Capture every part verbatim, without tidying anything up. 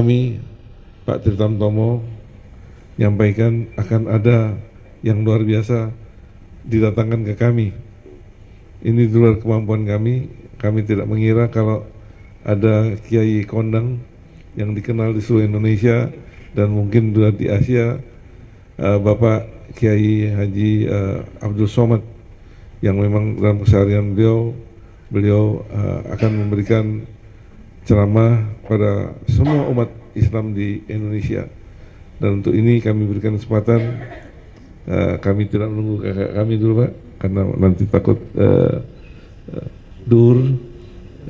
kami Pak Tritamtomo menyampaikan akan ada yang luar biasa didatangkan ke kami. Ini di luar kemampuan kami. Kami tidak mengira kalau ada Kiai Kondang yang dikenal di seluruh Indonesia dan mungkin juga di Asia, Bapak Kiai Haji Abdul Somad, yang memang dalam keseharian beliau beliau akan memberikan ceramah pada semua umat Islam di Indonesia. Dan untuk ini kami berikan kesempatan, kami tidak menunggu kakak kami dulu Pak, karena nanti takut uh, uh, dur.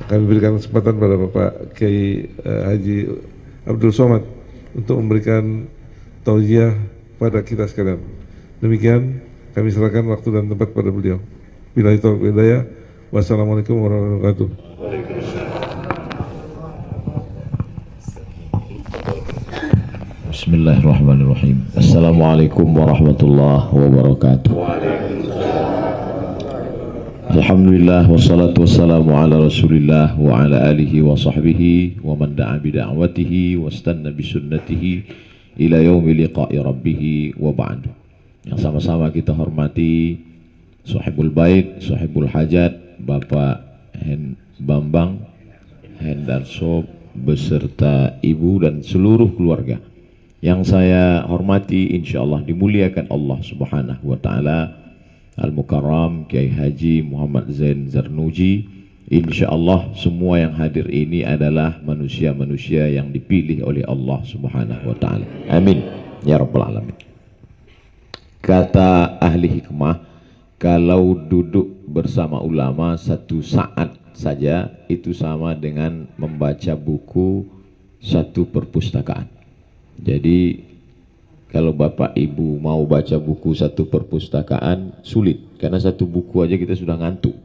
Kami berikan kesempatan pada Bapak Kiai uh, Haji Abdul Somad untuk memberikan tausiah pada kita sekalian. Demikian kami serahkan waktu dan tempat pada beliau. Billahi taufiq wal hidayah. Wassalamualaikum warahmatullahi wabarakatuh. Bismillahirrahmanirrahim. Assalamualaikum warahmatullahi wabarakatuh. Alhamdulillah wassalatu wassalamu ala rasulillah wa ala alihi wa sahbihi wa man da'a bida'watihi wa stanna bisunnatihi ila yaumi liqa'i rabbihi wa ba'du. Yang sama-sama kita hormati Sohibul Bait, Sohibul Hajat, Bapak Hen, Bambang Hendarso beserta ibu dan seluruh keluarga. Yang saya hormati insya Allah dimuliakan Allah Subhanahu wa Ta'ala, Al-Mukarram Kiai Haji Muhammad Zain Zarnuji. Insya Allah semua yang hadir ini adalah manusia-manusia yang dipilih oleh Allah Subhanahu wa Ta'ala. Amin ya Rabbal Alamin. Kata ahli hikmah, kalau duduk bersama ulama satu saat saja itu sama dengan membaca buku satu perpustakaan. Jadi kalau Bapak Ibu mau baca buku satu perpustakaan sulit, karena satu buku aja kita sudah ngantuk.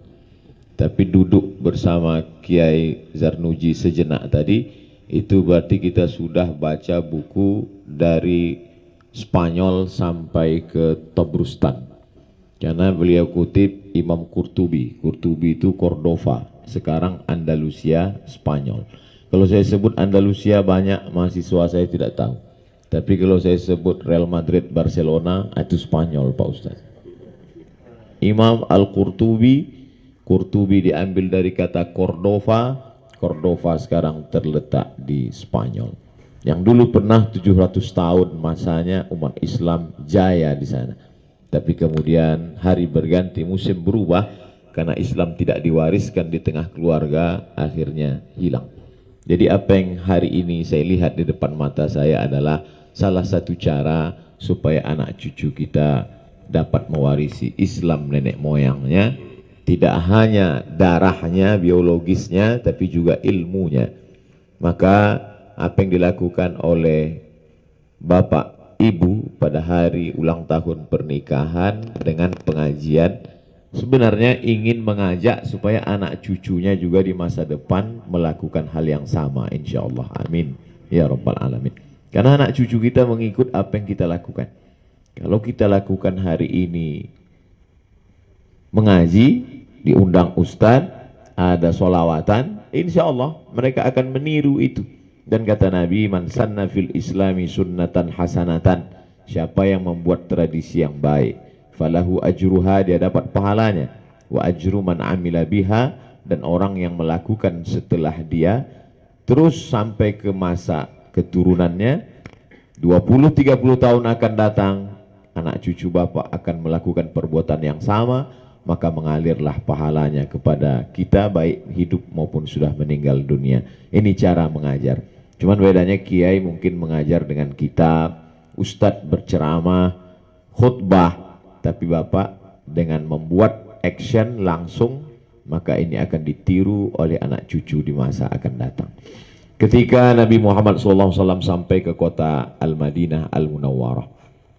Tapi duduk bersama Kiai Zarnuji sejenak tadi, itu berarti kita sudah baca buku dari Spanyol sampai ke Tobrustan, karena beliau kutip Imam Kurtubi. Kurtubi itu Cordova, sekarang Andalusia Spanyol. Kalau saya sebut Andalusia banyak mahasiswa saya tidak tahu, tapi kalau saya sebut Real Madrid Barcelona itu Spanyol Pak Ustaz. Imam Al-Kurtubi, Kurtubi diambil dari kata Cordova, Cordova sekarang terletak di Spanyol. Yang dulu pernah tujuh ratus tahun masanya umat Islam jaya di sana. Tapi kemudian hari berganti, musim berubah, karena Islam tidak diwariskan di tengah keluarga, akhirnya hilang. Jadi apa yang hari ini saya lihat di depan mata saya adalah salah satu cara supaya anak cucu kita dapat mewarisi Islam nenek moyangnya, tidak hanya darahnya, biologisnya, tapi juga ilmunya. Maka apa yang dilakukan oleh Bapak Ibu pada hari ulang tahun pernikahan dengan pengajian sebenarnya ingin mengajak supaya anak cucunya juga di masa depan melakukan hal yang sama insya Allah. Amin ya Rabbal Alamin. Karena anak cucu kita mengikut apa yang kita lakukan. Kalau kita lakukan hari ini mengaji, diundang ustadz, ada solawatan, insya Allah mereka akan meniru itu. Dan kata Nabi, man sanna fil islami sunnatan hasanatan, siapa yang membuat tradisi yang baik, falahu ajruha, dia dapat pahalanya, wa ajru man amila biha, dan orang yang melakukan setelah dia, terus sampai ke masa keturunannya, dua puluh tiga puluh tahun akan datang, anak cucu bapak akan melakukan perbuatan yang sama, maka mengalirlah pahalanya kepada kita baik hidup maupun sudah meninggal dunia. Ini cara mengajar. Cuman bedanya kiai mungkin mengajar dengan kitab, ustadz berceramah, khutbah, tapi bapak dengan membuat action langsung, maka ini akan ditiru oleh anak cucu di masa akan datang. Ketika Nabi Muhammad shallallahu alaihi wasallam sampai ke kota Al-Madinah Al-Munawwarah,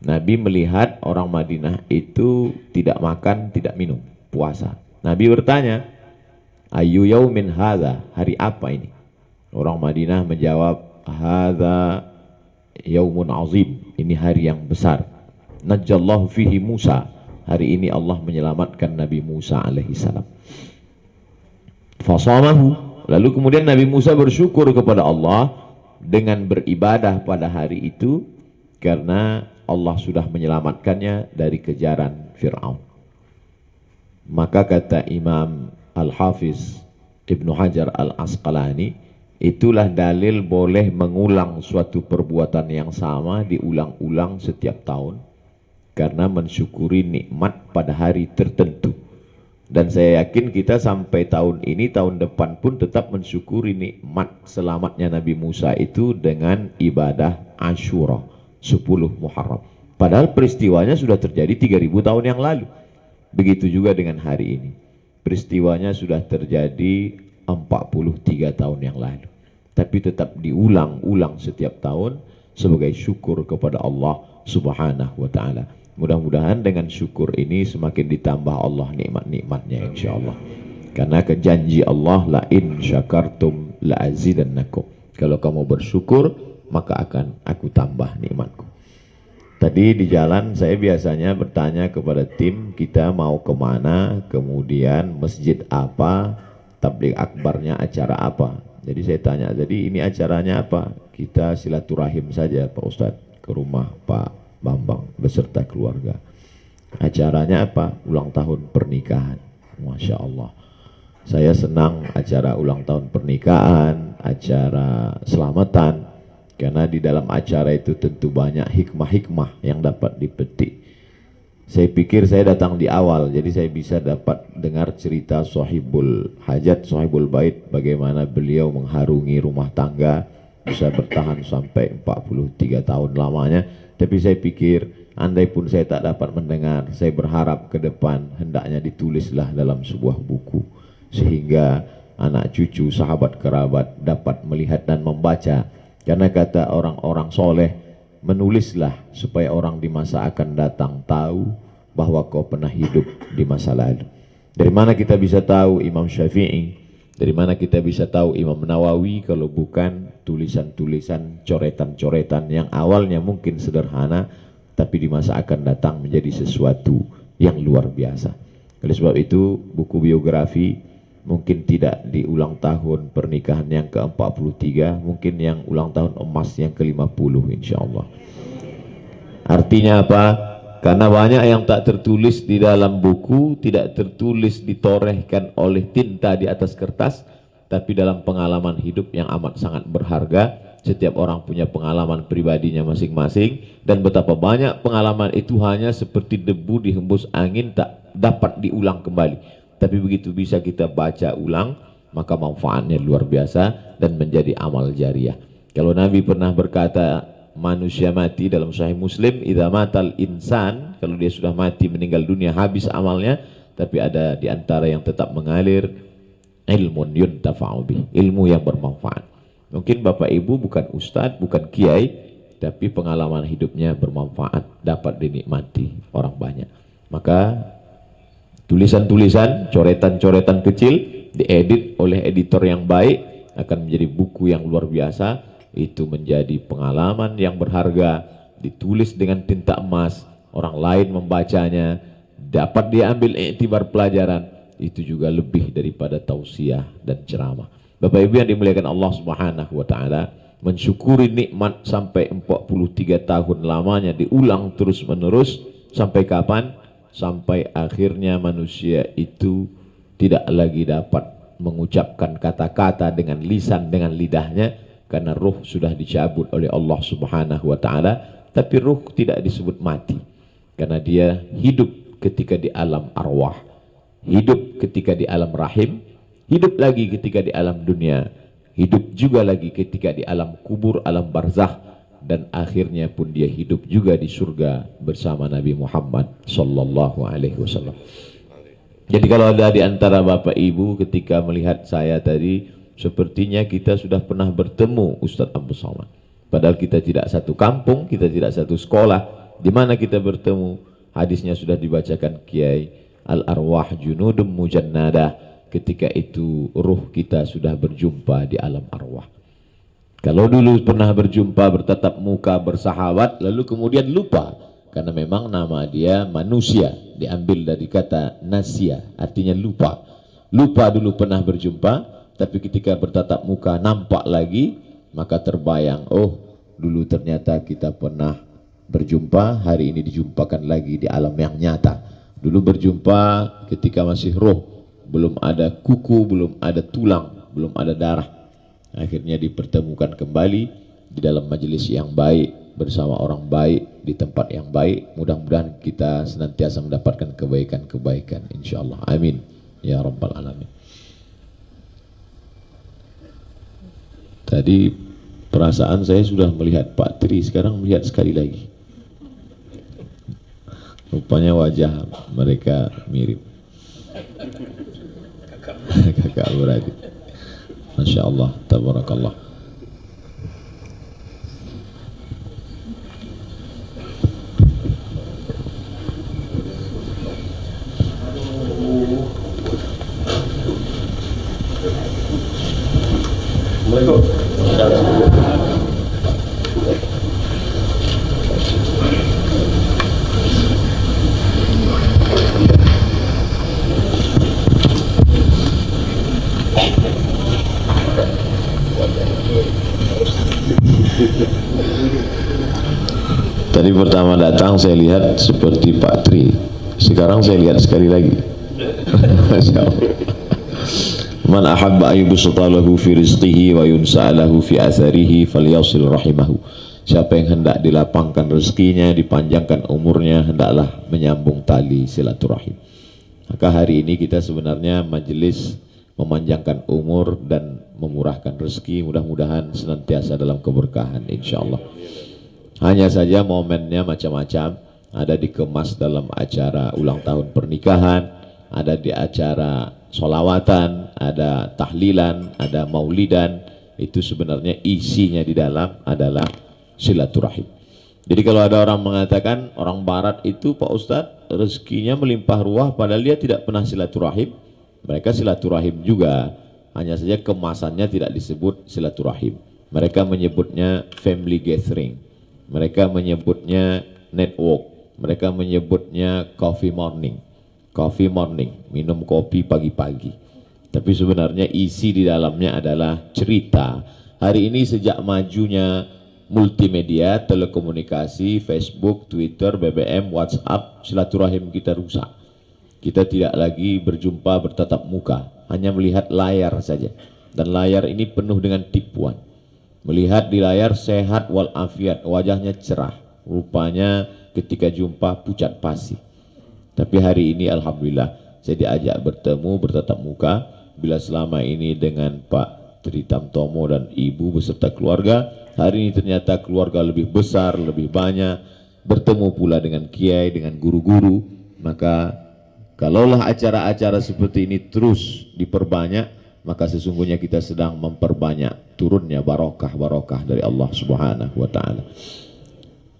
Nabi melihat orang Madinah itu tidak makan, tidak minum, puasa. Nabi bertanya, "Ayyu yaumin hadza?" Hari apa ini? Orang Madinah menjawab, "Hadza yaumun azim." Ini hari yang besar. Najjallahu fihi Musa. Hari ini Allah menyelamatkan Nabi Musa alaihi salam. Fasamahu. Lalu kemudian Nabi Musa bersyukur kepada Allah dengan beribadah pada hari itu karena Allah sudah menyelamatkannya dari kejaran Fir'aun. Maka kata Imam Al-Hafiz Ibn Hajar Al-Asqalani, itulah dalil boleh mengulang suatu perbuatan yang sama diulang-ulang setiap tahun karena mensyukuri nikmat pada hari tertentu. Dan saya yakin kita sampai tahun ini, tahun depan pun tetap mensyukuri nikmat selamatnya Nabi Musa itu dengan ibadah Asyura, sepuluh Muharram. Padahal peristiwanya sudah terjadi tiga ribu tahun yang lalu. Begitu juga dengan hari ini. Peristiwanya sudah terjadi empat puluh tiga tahun yang lalu. Tapi tetap diulang-ulang setiap tahun sebagai syukur kepada Allah Subhanahu wa ta'ala. Mudah-mudahan dengan syukur ini semakin ditambah Allah nikmat-nikmatnya insyaallah. Karena kejanji Allah, la in syakartum la azidannakum. Kalau kamu bersyukur, maka akan aku tambah nikmatku. Tadi di jalan saya biasanya bertanya kepada tim, kita mau kemana, kemudian masjid apa, tabligh akbarnya acara apa. Jadi saya tanya, jadi ini acaranya apa? Kita silaturahim saja Pak Ustadz, ke rumah Pak Bambang beserta keluarga. Acaranya apa? Ulang tahun pernikahan. Masya Allah, saya senang acara ulang tahun pernikahan, acara selamatan, karena di dalam acara itu tentu banyak hikmah-hikmah yang dapat dipetik. Saya pikir saya datang di awal, jadi saya bisa dapat dengar cerita Sohibul Hajat, Sohibul Bait, bagaimana beliau mengharungi rumah tangga bisa bertahan sampai empat puluh tiga tahun lamanya. Tapi saya pikir, andai pun saya tak dapat mendengar, saya berharap ke depan hendaknya ditulislah dalam sebuah buku, sehingga anak cucu, sahabat kerabat dapat melihat dan membaca. Karena kata orang-orang soleh, menulislah supaya orang di masa akan datang tahu bahwa kau pernah hidup di masa lalu. Dari mana kita bisa tahu Imam Syafi'i? Dari mana kita bisa tahu Imam Nawawi kalau bukan tulisan-tulisan, coretan-coretan yang awalnya mungkin sederhana tapi di masa akan datang menjadi sesuatu yang luar biasa. Oleh sebab itu buku biografi mungkin tidak di ulang tahun pernikahan yang ke empat puluh tiga, mungkin yang ulang tahun emas yang ke lima puluh insyaallah. Artinya apa? Karena banyak yang tak tertulis di dalam buku, tidak tertulis ditorehkan oleh tinta di atas kertas, tapi dalam pengalaman hidup yang amat sangat berharga. Setiap orang punya pengalaman pribadinya masing-masing, dan betapa banyak pengalaman itu hanya seperti debu dihembus angin, tak dapat diulang kembali. Tapi begitu bisa kita baca ulang, maka manfaatnya luar biasa dan menjadi amal jariah. Kalau Nabi pernah berkata, manusia mati dalam Sahih Muslim, idza matal insan, kalau dia sudah mati meninggal dunia habis amalnya, tapi ada diantara yang tetap mengalir, ilmun yuntafa'u bih, ilmu yang bermanfaat. Mungkin bapak ibu bukan ustadz, bukan kiai, tapi pengalaman hidupnya bermanfaat, dapat dinikmati orang banyak. Maka tulisan-tulisan, coretan-coretan kecil diedit oleh editor yang baik akan menjadi buku yang luar biasa. Itu menjadi pengalaman yang berharga, ditulis dengan tinta emas, orang lain membacanya, dapat diambil iktibar pelajaran. Itu juga lebih daripada tausiah dan ceramah. Bapak ibu yang dimuliakan Allah Subhanahu wa ta'ala, mensyukuri nikmat sampai empat puluh tiga tahun lamanya diulang terus menerus. Sampai kapan? Sampai akhirnya manusia itu tidak lagi dapat mengucapkan kata-kata dengan lisan, dengan lidahnya, karena ruh sudah dicabut oleh Allah Subhanahu wa ta'ala. Tapi ruh tidak disebut mati, karena dia hidup ketika di alam arwah, hidup ketika di alam rahim, hidup lagi ketika di alam dunia, hidup juga lagi ketika di alam kubur, alam barzah, dan akhirnya pun dia hidup juga di surga bersama Nabi Muhammad sallallahu alaihi wasallam. Jadi kalau ada di antara bapak ibu ketika melihat saya tadi, sepertinya kita sudah pernah bertemu Ustadz Abdul Somad. Padahal kita tidak satu kampung, kita tidak satu sekolah. Di mana kita bertemu? Hadisnya sudah dibacakan Kiai, al-arwah junudum mujannadah. Ketika itu ruh kita sudah berjumpa di alam arwah. Kalau dulu pernah berjumpa, bertatap muka, bersahabat, lalu kemudian lupa. Karena memang nama dia manusia, diambil dari kata nasia, artinya lupa. Lupa dulu pernah berjumpa, tapi ketika bertatap muka nampak lagi, maka terbayang, oh dulu ternyata kita pernah berjumpa, hari ini dijumpakan lagi di alam yang nyata. Dulu berjumpa ketika masih roh, belum ada kuku, belum ada tulang, belum ada darah. Akhirnya dipertemukan kembali di dalam majelis yang baik, bersama orang baik, di tempat yang baik. Mudah-mudahan kita senantiasa mendapatkan kebaikan-kebaikan, insyaallah. Amin ya rabbal alamin. Tadi perasaan saya sudah melihat Pak Tri, sekarang melihat sekali lagi. Rupanya wajah mereka mirip. Kakak beradik. Masya Allah, tabarakallah. Assalamualaikum. Tadi pertama datang saya lihat seperti Pak Tri, sekarang saya lihat sekali lagi. Masya Allah. Man ahabba ayyubsutalahu fi rizqihi wa yunsa'alahu fi atharihi falyasil rahimahu. Siapa yang hendak dilapangkan rezekinya, dipanjangkan umurnya, hendaklah menyambung tali silaturahim. Maka hari ini kita sebenarnya majelis memanjangkan umur dan memurahkan rezeki, mudah-mudahan senantiasa dalam keberkahan, insyaallah. Hanya saja momennya macam-macam, ada dikemas dalam acara ulang tahun pernikahan, ada di acara solawatan, ada tahlilan, ada maulidan. Itu sebenarnya isinya di dalam adalah silaturahim. Jadi kalau ada orang mengatakan orang barat itu, Pak Ustadz, rezekinya melimpah ruah padahal dia tidak pernah silaturahim. Mereka silaturahim juga, hanya saja kemasannya tidak disebut silaturahim. Mereka menyebutnya family gathering, mereka menyebutnya network, mereka menyebutnya coffee morning. Coffee morning, minum kopi pagi-pagi. Tapi sebenarnya isi di dalamnya adalah cerita. Hari ini sejak majunya multimedia, telekomunikasi, Facebook, Twitter, B B M, WhatsApp, silaturahim kita rusak. Kita tidak lagi berjumpa bertatap muka, hanya melihat layar saja. Dan layar ini penuh dengan tipuan. Melihat di layar sehat walafiat, wajahnya cerah. Rupanya ketika jumpa pucat pasi. Tapi hari ini alhamdulillah saya diajak bertemu, bertatap muka. Bila selama ini dengan Pak Tritamtomo dan Ibu beserta keluarga, hari ini ternyata keluarga lebih besar, lebih banyak. Bertemu pula dengan kiai, dengan guru-guru. Maka kalaulah acara-acara seperti ini terus diperbanyak, maka sesungguhnya kita sedang memperbanyak turunnya barokah-barokah dari Allah Subhanahu wa ta'ala.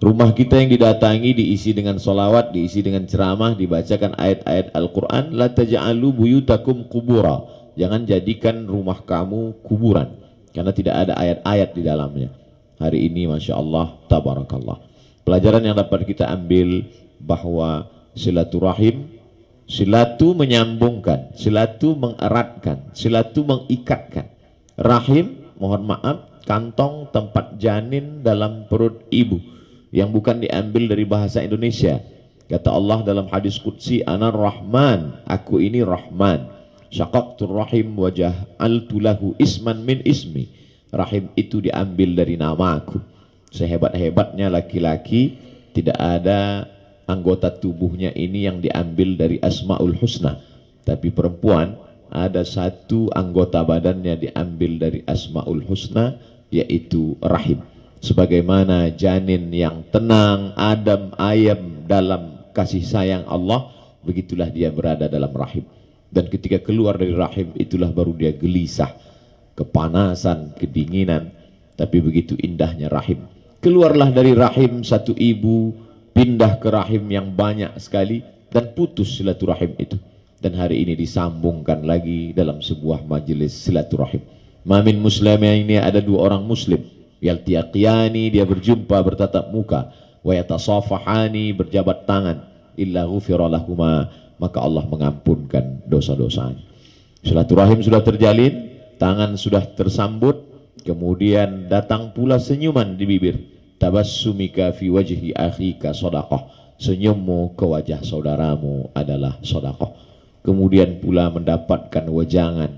Rumah kita yang didatangi diisi dengan solawat, diisi dengan ceramah, dibacakan ayat-ayat Al-Quran. La taja'alu buyutakum kubura. Jangan jadikan rumah kamu kuburan, karena tidak ada ayat-ayat di dalamnya. Hari ini Masya Allah, tabarakallah. Pelajaran yang dapat kita ambil bahwa silaturahim, silatu menyambungkan, silatu mengeratkan, silatu mengikatkan. Rahim, mohon maaf, kantong tempat janin dalam perut ibu, yang bukan diambil dari bahasa Indonesia. Kata Allah dalam hadis Qudsi, Ana Rahman, aku ini Rahman. Syaqaqtur rahim waja'altu lahu isman min ismi. Rahim itu diambil dari nama aku. Sehebat-hebatnya laki-laki, tidak ada anggota tubuhnya ini yang diambil dari Asma'ul Husna. Tapi perempuan, ada satu anggota badannya diambil dari Asma'ul Husna, yaitu rahim. Sebagaimana janin yang tenang, adem, ayem dalam kasih sayang Allah, begitulah dia berada dalam rahim. Dan ketika keluar dari rahim, itulah baru dia gelisah, kepanasan, kedinginan. Tapi begitu indahnya rahim. Keluarlah dari rahim satu ibu, pindah ke rahim yang banyak sekali, dan putus silaturahim itu. Dan hari ini disambungkan lagi dalam sebuah majelis silaturahim. Mamin muslimnya ini ada dua orang muslim, yaltiyaqiyani, dia berjumpa bertatap muka, wa yatasafahani, berjabat tangan, illa ghufira lahuma, maka Allah mengampunkan dosa-dosanya. Silaturahim sudah terjalin, tangan sudah tersambut, Kemudian datang pula senyuman di bibir. Tabassumika fi wajhi akhika shadaqah. Senyummu ke wajah saudaramu adalah shadaqah. Kemudian pula mendapatkan wejangan.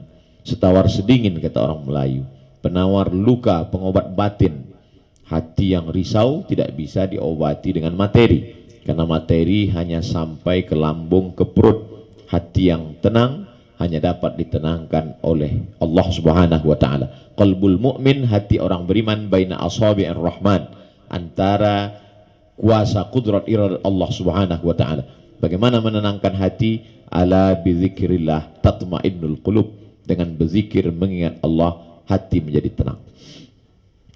Setawar sedingin kata orang Melayu. Penawar luka, pengobat batin. Hati yang risau tidak bisa diobati dengan materi. Karena materi hanya sampai ke lambung, ke perut. Hati yang tenang hanya dapat ditenangkan oleh Allah Subhanahu wa taala. Qalbul mu'min, hati orang beriman, baina asabi'ir rahman, antara kuasa kudrat irad Allah Subhanahu wa taala. Bagaimana menenangkan hati? Ala bizikrillah tatma'innul qulub. Dengan berzikir mengingat Allah, hati menjadi tenang.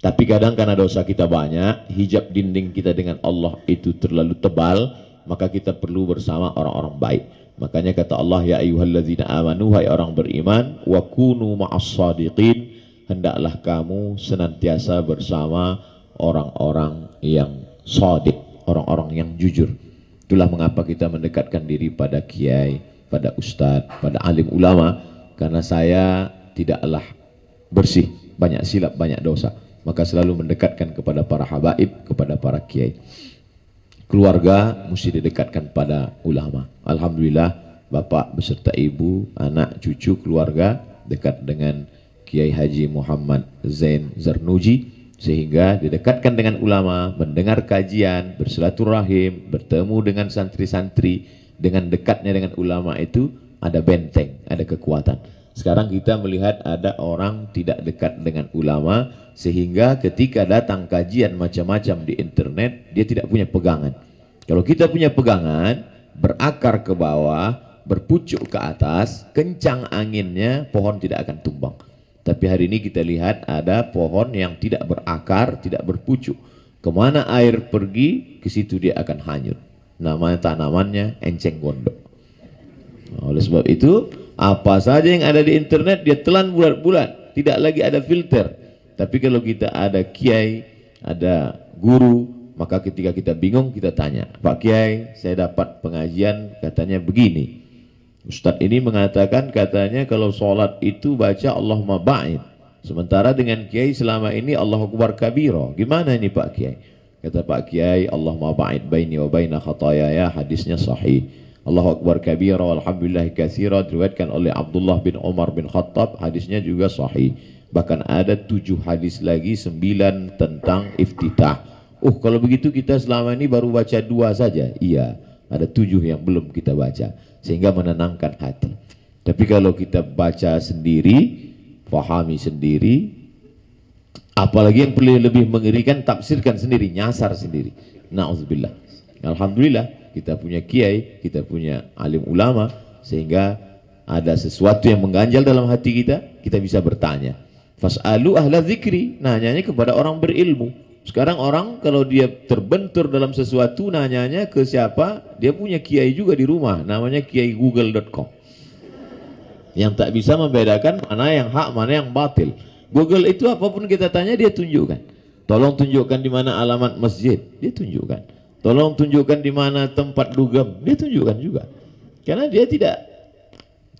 Tapi kadang karena dosa kita banyak, hijab dinding kita dengan Allah itu terlalu tebal, maka kita perlu bersama orang-orang baik. Makanya kata Allah, ya ayyuhalladzina amanu, hai orang beriman, wa kunu ma'as-sadiqin, hendaklah kamu senantiasa bersama orang-orang yang shadiq, orang-orang yang jujur. Itulah mengapa kita mendekatkan diri pada kiai, pada ustadz, pada alim ulama, karena saya tidaklah bersih, banyak silap, banyak dosa. Maka selalu mendekatkan kepada para habaib, kepada para kiai. Keluarga mesti didekatkan pada ulama. Alhamdulillah, bapak beserta ibu, anak, cucu, keluarga dekat dengan Kiai Haji Muhammad Zain Zarnuji, sehingga didekatkan dengan ulama, mendengar kajian, bersilaturahim, bertemu dengan santri-santri. Dengan dekatnya dengan ulama itu ada benteng, ada kekuatan. Sekarang kita melihat ada orang tidak dekat dengan ulama, sehingga ketika datang kajian macam-macam di internet, dia tidak punya pegangan. Kalau kita punya pegangan, berakar ke bawah, berpucuk ke atas, kencang anginnya, pohon tidak akan tumbang. Tapi hari ini kita lihat ada pohon yang tidak berakar, tidak berpucuk. Kemana air pergi, ke situ dia akan hanyut. Namanya tanamannya enceng gondok. Nah, oleh sebab itu, apa saja yang ada di internet dia telan bulat-bulat, tidak lagi ada filter. Tapi kalau kita ada kiai, ada guru, maka ketika kita bingung kita tanya, Pak Kiai, saya dapat pengajian katanya begini, ustadz ini mengatakan katanya kalau sholat itu baca Allahumma ba'id, sementara dengan kiai selama ini Allahu Akbar kabiro, gimana ini Pak Kiai? Kata Pak Kiai, Allahumma ba'id baini wa baina khatayaya, hadisnya sahih. Allahu Akbar kabira, alhamdulillah katsira, diriwayatkan oleh Abdullah bin Umar bin Khattab, hadisnya juga sahih. Bahkan ada tujuh hadis lagi, sembilan tentang iftitah. Oh, kalau begitu kita selama ini baru baca dua saja. Iya, ada tujuh yang belum kita baca, sehingga menenangkan hati. Tapi kalau kita baca sendiri, pahami sendiri, apalagi yang perlu lebih mengerikan, tafsirkan sendiri, nyasar sendiri. Na'udzubillah. Alhamdulillah kita punya kiai, kita punya alim ulama, sehingga ada sesuatu yang mengganjal dalam hati kita, kita bisa bertanya. Fas'alu ahla dzikri, nanyanya kepada orang berilmu. Sekarang orang kalau dia terbentur dalam sesuatu, nanyanya ke siapa? Dia punya kiai juga di rumah, namanya kiai google dot com. Yang tak bisa membedakan mana yang hak, mana yang batil. Google itu apapun kita tanya, dia tunjukkan. Tolong tunjukkan di mana alamat masjid, dia tunjukkan. Tolong tunjukkan di mana tempat dugem, dia tunjukkan juga. Karena dia tidak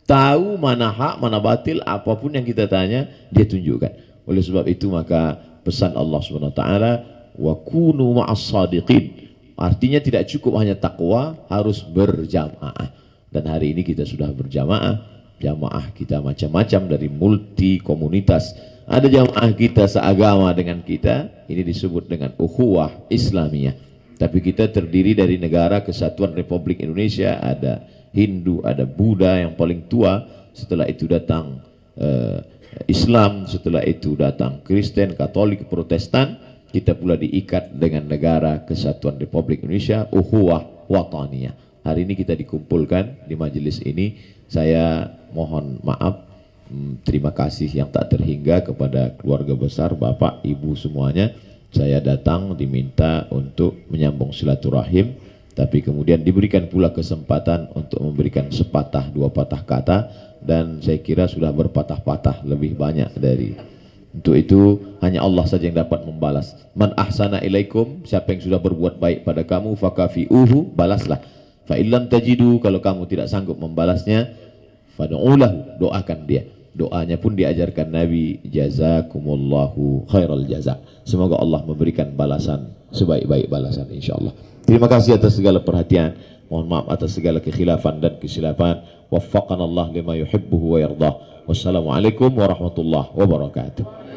tahu mana hak, mana batil, apapun yang kita tanya, dia tunjukkan. Oleh sebab itu maka pesan Allah Subhanahu wa taala, wa kunu ma'as-shadiqin. Artinya tidak cukup hanya takwa, harus berjamaah. Dan hari ini kita sudah berjamaah. Jamaah kita macam-macam, dari multi komunitas. Ada jamaah kita seagama dengan kita, ini disebut dengan ukhuwah Islamiyah. Tapi kita terdiri dari negara kesatuan Republik Indonesia, ada Hindu, ada Buddha yang paling tua, setelah itu datang uh, Islam, setelah itu datang Kristen, Katolik, Protestan. Kita pula diikat dengan negara kesatuan Republik Indonesia, ukhuwah wataniyah. Hari ini kita dikumpulkan di majelis ini, saya mohon maaf, hmm, terima kasih yang tak terhingga kepada keluarga besar, bapak, ibu semuanya. Saya datang diminta untuk menyambung silaturahim, tapi kemudian diberikan pula kesempatan untuk memberikan sepatah dua patah kata, dan saya kira sudah berpatah-patah lebih banyak dari. Untuk itu hanya Allah saja yang dapat membalas. Man ahsana ilaikum, siapa yang sudah berbuat baik pada kamu, fakafi'uhu, balaslah. Fa illam tajidu, kalau kamu tidak sanggup membalasnya, fad'ulahu, doakan dia. Doanya pun diajarkan Nabi, jazakumullahu khairal jaza. Semoga Allah memberikan balasan sebaik-baik balasan, insyaallah. Terima kasih atas segala perhatian. Mohon maaf atas segala kekhilafan dan kesilapan. Waffaqanallah lima yuhibbuhu wa yardah. Wassalamualaikum warahmatullahi wabarakatuh.